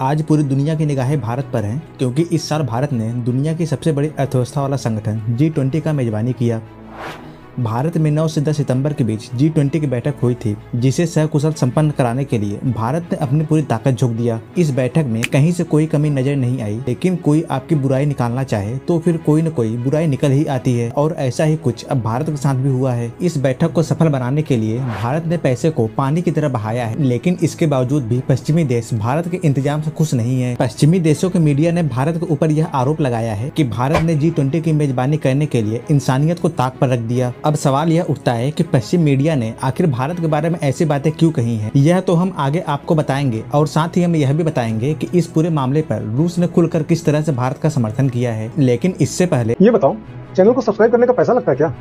आज पूरी दुनिया की निगाहें भारत पर हैं क्योंकि इस साल भारत ने दुनिया की सबसे बड़ी अर्थव्यवस्था वाला संगठन G20 का मेजबानी किया। भारत में 9 से 10 सितंबर के बीच G20 की बैठक हुई थी, जिसे सहकुशल संपन्न कराने के लिए भारत ने अपनी पूरी ताकत झोंक दिया। इस बैठक में कहीं से कोई कमी नजर नहीं आई, लेकिन कोई आपकी बुराई निकालना चाहे तो फिर कोई न कोई बुराई निकल ही आती है, और ऐसा ही कुछ अब भारत के साथ भी हुआ है। इस बैठक को सफल बनाने के लिए भारत ने पैसे को पानी की तरह बहाया है, लेकिन इसके बावजूद भी पश्चिमी देश भारत के इंतजाम से खुश नहीं है। पश्चिमी देशों के मीडिया ने भारत के ऊपर यह आरोप लगाया है कि भारत ने G20 की मेजबानी करने के लिए इंसानियत को ताक पर रख दिया। अब सवाल यह उठता है कि पश्चिम मीडिया ने आखिर भारत के बारे में ऐसी बातें क्यों कही हैं? यह तो हम आगे आपको बताएंगे, और साथ ही हम यह भी बताएंगे कि इस पूरे मामले पर रूस ने खुलकर किस तरह से भारत का समर्थन किया है। लेकिन इससे पहले ये बताओ, चैनल को सब्सक्राइब करने का पैसा लगता है क्या?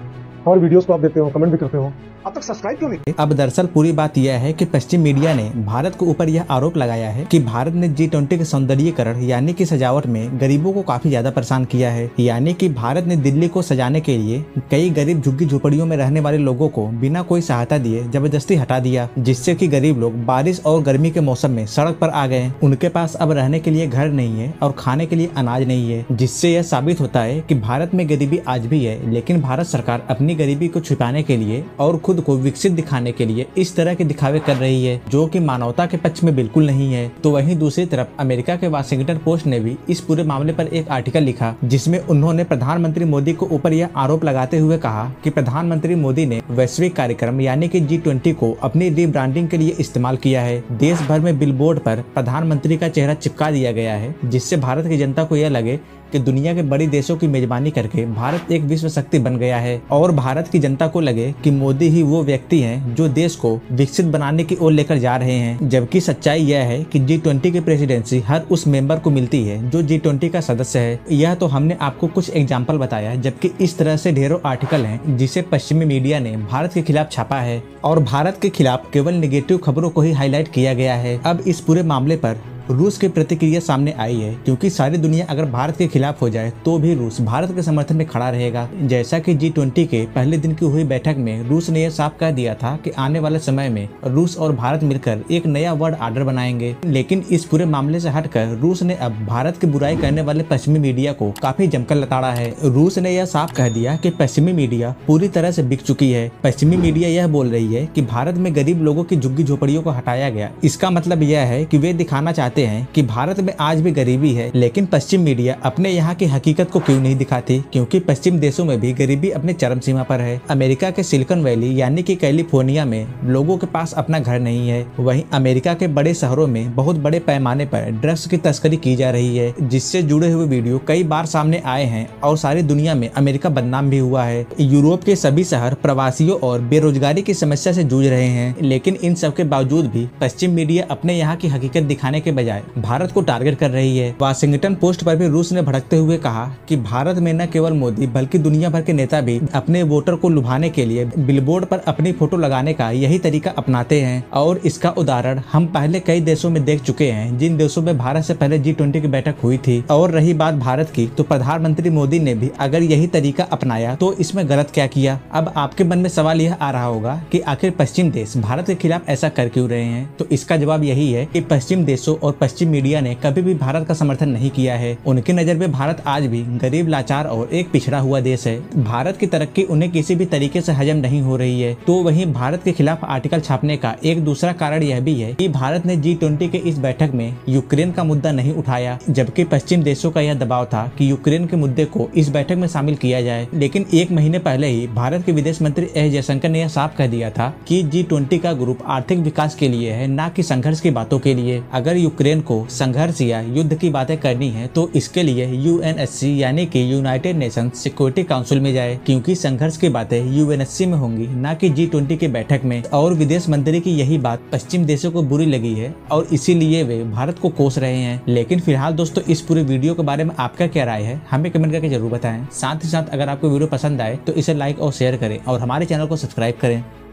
और वीडियोस को आप देते हो, कमेंट भी करते हो, अब तक सब्सक्राइब क्यों नहीं? अब दरअसल पूरी बात यह है कि पश्चिम मीडिया ने भारत के ऊपर यह आरोप लगाया है कि भारत ने G20 के सौंदर्यीकरण यानी कि सजावट में गरीबों को काफी ज्यादा परेशान किया है, यानी कि भारत ने दिल्ली को सजाने के लिए कई गरीब झुग्गी झोपड़ियों में रहने वाले लोगों को बिना कोई सहायता दिए जबरदस्ती हटा दिया, जिससे की गरीब लोग बारिश और गर्मी के मौसम में सड़क पर आ गए। उनके पास अब रहने के लिए घर नहीं है और खाने के लिए अनाज नहीं है, जिससे यह साबित होता है कि भारत में गरीबी आज भी है, लेकिन भारत सरकार अपनी गरीबी को छुपाने के लिए और खुद को विकसित दिखाने के लिए इस तरह के दिखावे कर रही है, जो कि मानवता के पक्ष में बिल्कुल नहीं है। तो वहीं दूसरी तरफ अमेरिका के वाशिंगटन पोस्ट ने भी इस पूरे मामले पर एक आर्टिकल लिखा, जिसमें उन्होंने प्रधानमंत्री मोदी को ऊपर यह आरोप लगाते हुए कहा कि प्रधानमंत्री मोदी ने वैश्विक कार्यक्रम यानी कि G20 को अपनी रीब्रांडिंग के लिए इस्तेमाल किया है। देश भर में बिलबोर्ड पर प्रधानमंत्री का चेहरा चिपका दिया गया है, जिससे भारत की जनता को यह लगे कि दुनिया के बड़े देशों की मेजबानी करके भारत एक विश्व शक्ति बन गया है, और भारत की जनता को लगे कि मोदी ही वो व्यक्ति हैं जो देश को विकसित बनाने की ओर लेकर जा रहे हैं। जबकि सच्चाई यह है कि G20 की प्रेसिडेंसी हर उस मेंबर को मिलती है जो G20 का सदस्य है। यह तो हमने आपको कुछ एग्जाम्पल बताया, जबकि इस तरह से ढेरों आर्टिकल हैं जिसे पश्चिमी मीडिया ने भारत के खिलाफ छापा है, और भारत के खिलाफ केवल निगेटिव खबरों को ही हाईलाइट किया गया है। अब इस पूरे मामले पर रूस की प्रतिक्रिया सामने आई है, क्योंकि सारी दुनिया अगर भारत के खिलाफ हो जाए तो भी रूस भारत के समर्थन में खड़ा रहेगा। जैसा कि G20 के पहले दिन की हुई बैठक में रूस ने यह साफ कह दिया था कि आने वाले समय में रूस और भारत मिलकर एक नया वर्ल्ड ऑर्डर बनाएंगे। लेकिन इस पूरे मामले से हटकर रूस ने अब भारत की बुराई करने वाले पश्चिमी मीडिया को काफी जमकर लताड़ा है। रूस ने यह साफ कह दिया कि पश्चिमी मीडिया पूरी तरह से बिक चुकी है। पश्चिमी मीडिया यह बोल रही है कि भारत में गरीब लोगों की झुग्गी झोपड़ियों को हटाया गया, इसका मतलब यह है कि वे दिखाना चाहते हैं कि भारत में आज भी गरीबी है। लेकिन पश्चिम मीडिया अपने यहाँ की हकीकत को क्यों नहीं दिखाती, क्योंकि पश्चिम देशों में भी गरीबी अपने चरम सीमा पर है। अमेरिका के सिलिकॉन वैली यानी कि कैलिफोर्निया में लोगों के पास अपना घर नहीं है। वहीं अमेरिका के बड़े शहरों में बहुत बड़े पैमाने पर ड्रग्स की तस्करी की जा रही है, जिससे जुड़े हुए वीडियो कई बार सामने आए हैं और सारी दुनिया में अमेरिका बदनाम भी हुआ है। यूरोप के सभी शहर प्रवासियों और बेरोजगारी की समस्या से जूझ रहे हैं, लेकिन इन सब के बावजूद भी पश्चिम मीडिया अपने यहाँ की हकीकत दिखाने के भारत को टारगेट कर रही है। वाशिंगटन पोस्ट पर भी रूस ने भड़कते हुए कहा कि भारत में न केवल मोदी बल्कि दुनिया भर के नेता भी अपने वोटर को लुभाने के लिए बिलबोर्ड पर अपनी फोटो लगाने का यही तरीका अपनाते हैं, और इसका उदाहरण हम पहले कई देशों में देख चुके हैं, जिन देशों में भारत से पहले G20 की बैठक हुई थी। और रही बात भारत की, तो प्रधानमंत्री मोदी ने भी अगर यही तरीका अपनाया तो इसमें गलत क्या किया? अब आपके मन में सवाल यह आ रहा होगा कि आखिर पश्चिम देश भारत के खिलाफ ऐसा कर क्यों रहे हैं? तो इसका जवाब यही है कि पश्चिम देशों और पश्चिम मीडिया ने कभी भी भारत का समर्थन नहीं किया है। उनकी नजर में भारत आज भी गरीब, लाचार और एक पिछड़ा हुआ देश है। भारत की तरक्की उन्हें किसी भी तरीके से हजम नहीं हो रही है। तो वहीं भारत के खिलाफ आर्टिकल छापने का एक दूसरा कारण यह भी है कि भारत ने G20 के इस बैठक में यूक्रेन का मुद्दा नहीं उठाया, जबकि पश्चिम देशों का यह दबाव था कि यूक्रेन के मुद्दे को इस बैठक में शामिल किया जाए। लेकिन एक महीने पहले ही भारत के विदेश मंत्री एस जयशंकर ने यह साफ कह दिया था कि G20 का ग्रुप आर्थिक विकास के लिए है, न कि संघर्ष की बातों के लिए। अगर यूक्रेन को संघर्ष या युद्ध की बातें करनी है तो इसके लिए UNSC यानी कि यूनाइटेड नेशन सिक्योरिटी काउंसिल में जाए, क्योंकि संघर्ष की बातें UNSC में होंगी, ना कि G20 की बैठक में। और विदेश मंत्री की यही बात पश्चिम देशों को बुरी लगी है और इसीलिए वे भारत को कोस रहे हैं। लेकिन फिलहाल दोस्तों, इस पूरे वीडियो के बारे में आपका क्या राय है हमें कमेंट करके जरूर बताएं। साथ ही साथ अगर आपको वीडियो पसंद आए तो इसे लाइक और शेयर करें और हमारे चैनल को सब्सक्राइब करें।